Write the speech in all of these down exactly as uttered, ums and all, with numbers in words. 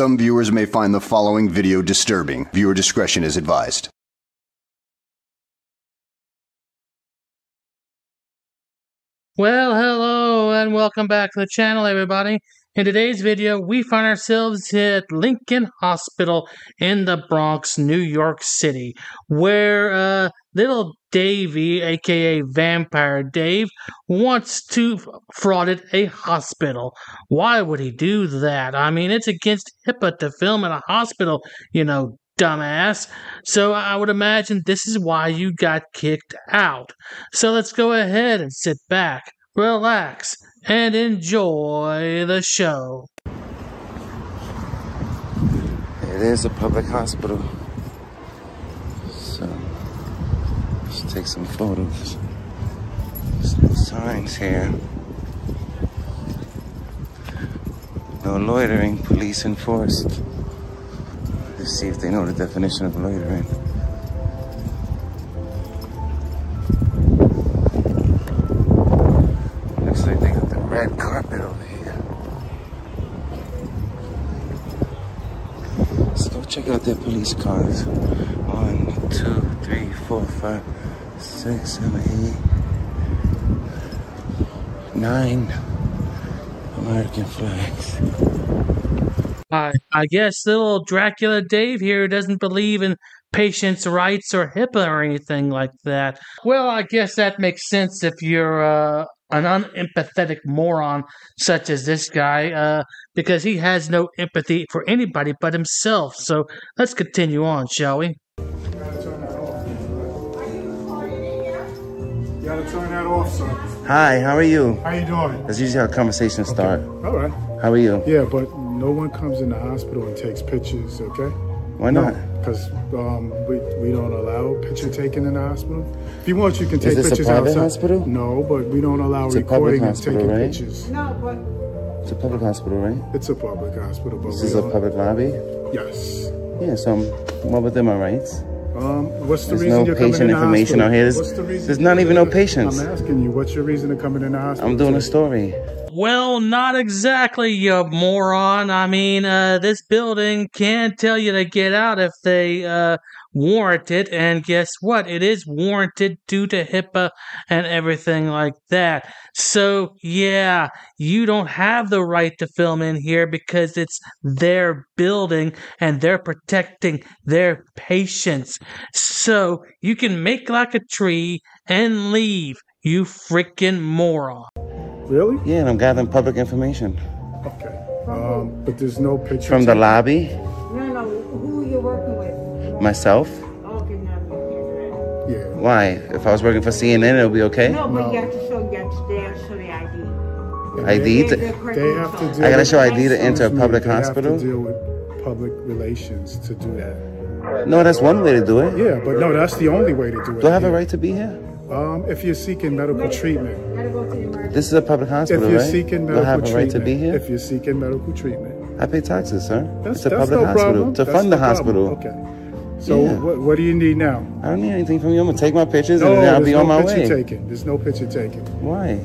some viewers may find the following video disturbing. Viewer discretion is advised. Well, hello and welcome back to the channel, everybody. In today's video, we find ourselves at Lincoln Hospital in the Bronx, New York City, where uh, little Davey, a k a. Vampire Dave, wants to fraud a hospital. Why would he do that? I mean, it's against HIPAA to film in a hospital, you know, dumbass. So I would imagine this is why you got kicked out. So let's go ahead and sit back, relax, and enjoy the show. It is a public hospital, so let's take some photos. Some signs here. No loitering, police enforced. Let's see if they know the definition of loitering. Looks like they got the red carpet over here. Let's go check out their police cars. One, two, three, four, five, six, seven, eight, nine American flags. Uh, I guess little Dracula Dave here doesn't believe in patients' rights or HIPAA or anything like that. Well, I guess that makes sense if you're uh, an unempathetic moron such as this guy, uh, because he has no empathy for anybody but himself. So let's continue on, shall we? You gotta turn that off. Are you recording in here? You gotta turn that off, sir. Hi, how are you? How you doing? That's usually how conversations okay. start. All right. How are you? Yeah, but no one comes in the hospital and takes pictures, okay? Why not? Because um, we, we don't allow picture taking in the hospital. If you want, you can take pictures outside. Is this a private hospital? No, but we don't allow recording and taking pictures. No, but... It's a public hospital, right? It's a public hospital, but we don't... This is a public lobby? Yes. Yeah, so I'm well within my rights. Um, what's the reason you're coming in the hospital? There's no patient information out here. There's, there's not even no patients. I'm asking you, what's your reason to coming in the hospital? I'm doing a story. Well, not exactly, you moron. I mean, uh, this building can tell you to get out if they uh, warrant it. And guess what? It is warranted due to HIPAA and everything like that. So, yeah, you don't have the right to film in here because it's their building and they're protecting their patients. So you can make like a tree and leave, you freaking moron. Really? Yeah, and I'm gathering public information. Okay. Um, but there's no pictures. From the lobby? No, no. Who are you working with? Myself. Okay, no. Yeah. Why? If I was working for C N N, it'll be okay? No, but no. You have to show, you have to, they have to show the I D. I D? They, to, they have to deal I got to show I D to enter a public they hospital? They have to deal with public relations to do that. No, that's one way to do it. Yeah, but no, that's the only way to do it. Do I have here. a right to be here? Um, if you're seeking medical treatment. This is a public hospital, if you're right? Seeking medical we'll have a right to be here? If you're seeking medical treatment. I pay taxes, sir. That's, it's a that's public no hospital. Problem. To that's fund the hospital. Problem. Okay. So yeah. what, what do you need now? I don't need anything from you. I'm going to take my pictures no, and then I'll be no on my way. Taken. There's no picture taken. Why?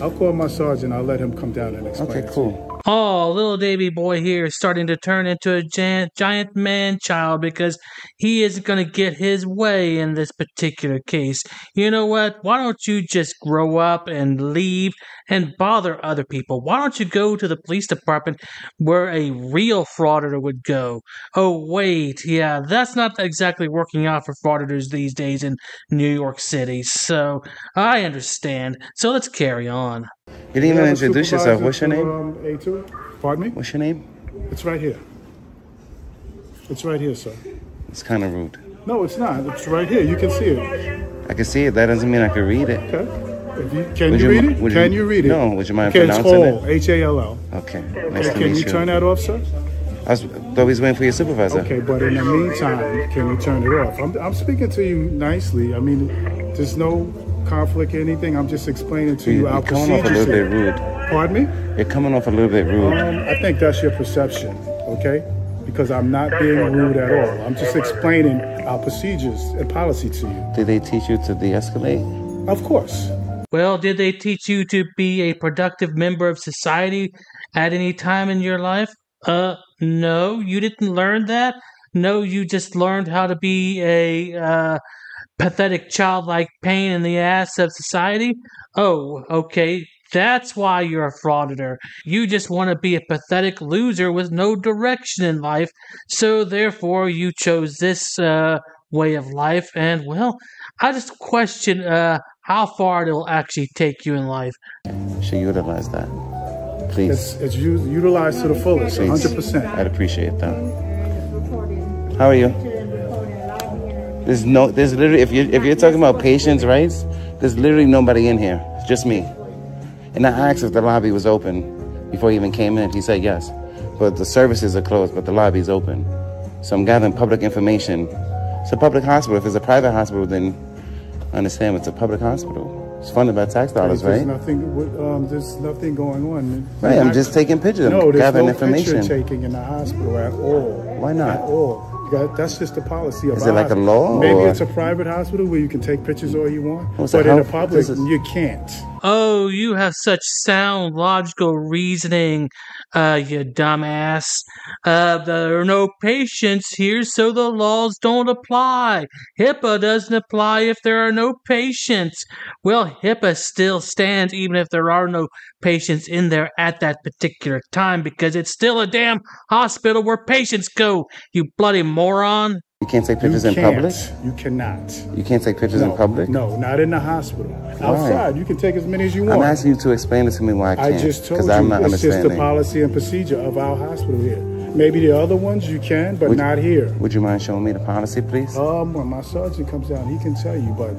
I'll call my sergeant. I'll let him come down and explain. Okay, cool. Oh, little Davy boy here is starting to turn into a giant, giant man-child because he isn't going to get his way in this particular case. You know what? Why don't you just grow up and leave and bother other people? Why don't you go to the police department where a real frauditor would go? Oh, wait. Yeah, that's not exactly working out for frauditors these days in New York City. So I understand. So let's carry on. You didn't even introduce yourself. What's your name? Um, A two. Pardon me? What's your name? It's right here. It's right here, sir. It's kind of rude. No, it's not. It's right here. You can see it. I can see it. That doesn't mean I can read it. Okay. If you, can you, you read it? Can you, you read it? No. Would you mind okay, pronouncing it? It's H A L L. Okay. Nice okay. To can meet you turn that off, sir? I was always waiting for your supervisor. Okay, but in the meantime, can you turn it off? I'm, I'm speaking to you nicely. I mean, there's no... conflict or anything. I'm just explaining to you our procedure. You're coming off a little bit rude. Pardon me? You're coming off a little bit rude. Um, I think that's your perception, okay? Because I'm not being rude at all. I'm just explaining our procedures and policy to you. Did they teach you to de-escalate? Of course. Well, did they teach you to be a productive member of society at any time in your life? Uh, no, you didn't learn that. No, you just learned how to be a uh, pathetic childlike pain in the ass of society. Oh, okay. That's why you're a frauditor. You just want to be a pathetic loser with no direction in life. So therefore, you chose this uh, way of life. And, well, I just question uh, how far it'll actually take you in life. You should utilize that. Please. It's, it's utilized to the fullest, one hundred percent. I'd appreciate that. How are you? There's no, there's literally, if you're, if you're talking about patients' rights, there's literally nobody in here. It's just me. And I asked if the lobby was open before he even came in. He said yes. But the services are closed, but the lobby is open. So I'm gathering public information. It's a public hospital. If it's a private hospital, then I understand it's a public hospital. It's funded by tax dollars, right? There's nothing, um, there's nothing going on. Right, I'm just taking pictures. No, there's no picture taking in the hospital at all. Why not? At all. That's just the policy of ours. Is it like a law? Maybe or? It's a private hospital where you can take pictures all you want, well, but in a public, is... you can't. Oh, you have such sound, logical reasoning, uh, you dumbass. Uh, there are no patients here, so the laws don't apply. HIPAA doesn't apply if there are no patients. Well, HIPAA still stands even if there are no patients in there at that particular time because it's still a damn hospital where patients go, you bloody moron. Moron. You can't take pictures in public? You cannot. You can't take pictures no, in public? No, not in the hospital. Outside, right. You can take as many as you want. I'm asking you to explain it to me why I can't. I just told you, I'm not it's just the policy and procedure of our hospital here. Maybe the other ones you can, but would, not here. Would you mind showing me the policy, please? Um, when my surgeon comes down, he can tell you, but,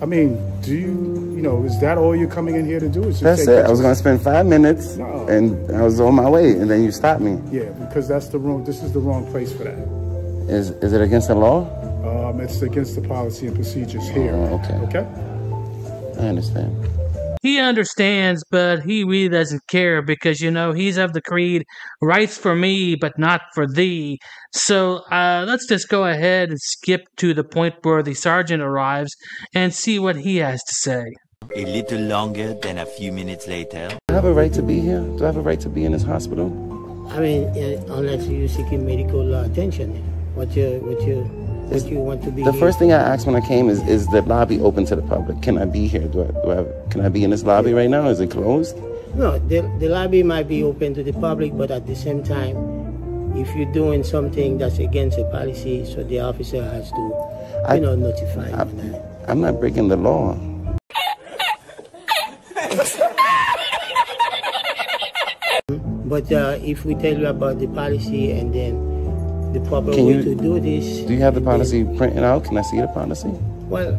I mean, do you, you know, is that all you're coming in here to do? Is just that's take it. Pictures? I was going to spend five minutes, no. and I was on my way, and then you stopped me. Yeah, because that's the wrong, this is the wrong place for that. Is, is it against the law? Um, it's against the policy and procedures here. Oh, okay. Okay? I understand. He understands, but he really doesn't care because, you know, he's of the creed, rights for me, but not for thee. So uh, let's just go ahead and skip to the point where the sergeant arrives and see what he has to say. A little longer than a few minutes later. Do I have a right to be here? Do I have a right to be in this hospital? I mean, uh, unless you're seeking medical uh, attention. What you, what you, what you want to be? The here? First thing I asked when I came is, is the lobby open to the public? Can I be here? Do I, do I, can I be in this lobby right now? Is it closed? No, the, the lobby might be open to the public, but at the same time, if you're doing something that's against the policy, so the officer has to, you I, know, notify I, you. I, I'm not breaking the law. But uh, if we tell you about the policy and then the proper Can way you, to do this. Do you have the policy then, printed out? Can I see the policy? Well,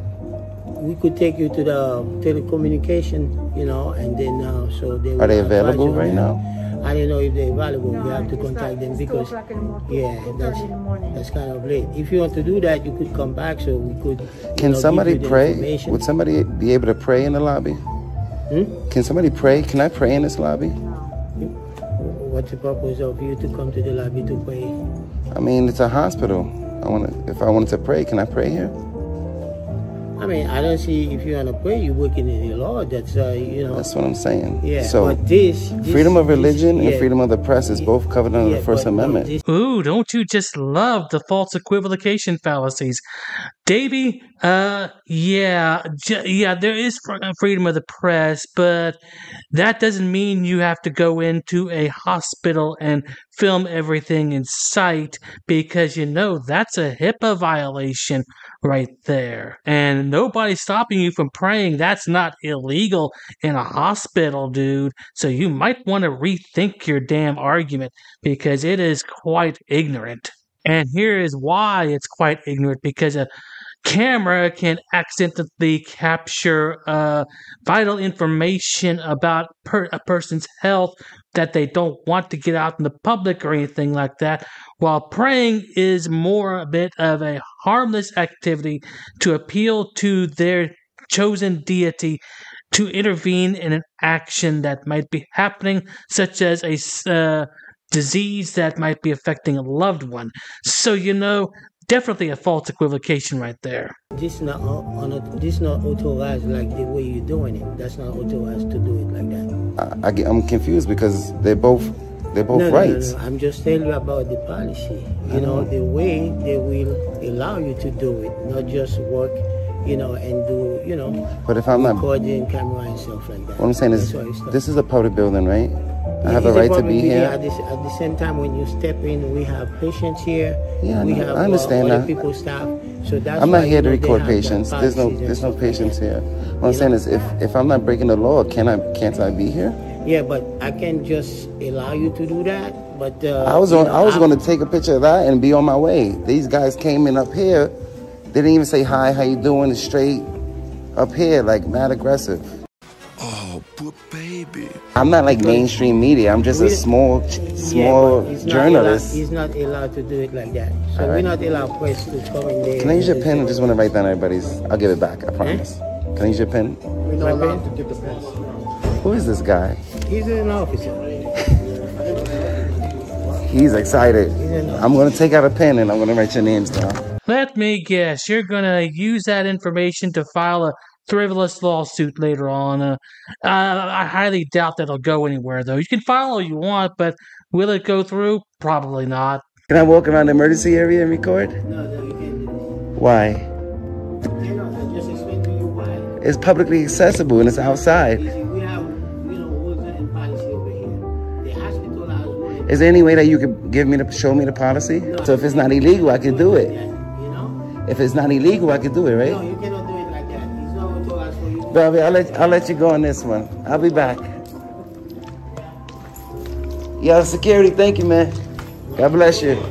we could take you to the telecommunication, you know, and then uh, so they are they available right now? I don't know if they're available. No, we have to contact not, them because the yeah, that's that's kind of late. If you want to do that, you could come back so we could. Can know, somebody pray? Would somebody be able to pray in the lobby? Hmm? Can somebody pray? Can I pray in this lobby? What's the purpose of you to come to the lobby to pray? I mean, it's a hospital. I want if I wanted to pray, can I pray here? I mean, I don't see if you want to pray, you're working in the law. That's uh, you know. That's what I'm saying. Yeah. So but this, this freedom of religion this, yeah. and freedom of the press is both covered under yeah, the First but, Amendment. No, Ooh, don't you just love the false equivocation fallacies, Davey? Uh, yeah, j yeah. There is freedom of the press, but that doesn't mean you have to go into a hospital and film everything in sight because you know that's a HIPAA violation right there, and nobody's stopping you from praying. That's not illegal in a hospital, dude. So you might want to rethink your damn argument because it is quite ignorant. And here is why it's quite ignorant, because a camera can accidentally capture uh, vital information about per a person's health that they don't want to get out in the public or anything like that, while praying is more a bit of a harmless activity to appeal to their chosen deity to intervene in an action that might be happening, such as a uh, disease that might be affecting a loved one. So, you know, definitely a false equivocation right there. This not on a, this not authorized like the way you're doing it. That's not authorized to do it like that. I, I get, I'm confused because they're both They're both no, right. No, no, I'm just telling you about the policy. You know, know, the way they will allow you to do it, not just work, you know, and do, you know, but if I'm not recording camera and stuff like that. What I'm saying is, this is a public building, right? I have a right to be here. At, this, at the same time, when you step in, we have patients here. Yeah, we have, I understand uh, that. People staff. So that's I'm not here to record patients. There's no, there's no patients here. What I'm saying is, if if I'm not breaking the law, can I can't I be here? Yeah, but I can't just allow you to do that. But uh, I was on, I was going to take a picture of that and be on my way. These guys came in up here. They didn't even say hi, how you doing? It's straight up here, like mad aggressive. But baby, I'm not like mainstream media. I'm just a small, small yeah, he's journalist. Allowed, he's not allowed to do it like that. So right. We're not allowed press to come in there. Can I use your pen? I just want to write down everybody's. I'll give it back. I promise. Eh? Can I use your pen? We're not allowed to give the pen. Who is this guy? He's an officer. He's excited. He's I'm going to take out a pen and I'm going to write your names down. Let me guess. You're going to use that information to file a frivolous lawsuit later on. Uh, uh, I highly doubt that'll go anywhere, though. You can file all you want, but will it go through? Probably not. Can I walk around the emergency area and record? No, no, you can't do this. Why? You know, I just explained to you why. It's publicly accessible and it's outside. We have, you know, rules and policy over here. The hospital has rules. Is there any way that you could give me the show me the policy? No, so if it's not illegal, I could do it. That, you know? If it's not illegal, I could do it, right? No, you cannot do it. Bobby, I'll let, I'll let you go on this one. I'll be back. Yo, security, thank you, man. God bless you.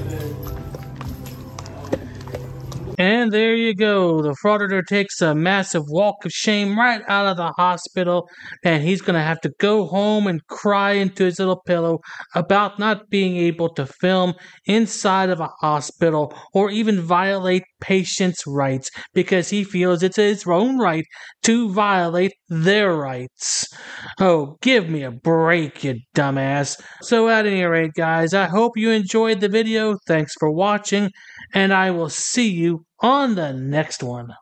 And there you go. The frauditor takes a massive walk of shame right out of the hospital, and he's going to have to go home and cry into his little pillow about not being able to film inside of a hospital or even violate patients' rights because he feels it's his own right to violate their rights. Oh, give me a break, you dumbass. So at any rate, guys, I hope you enjoyed the video. Thanks for watching, and I will see you on the next one.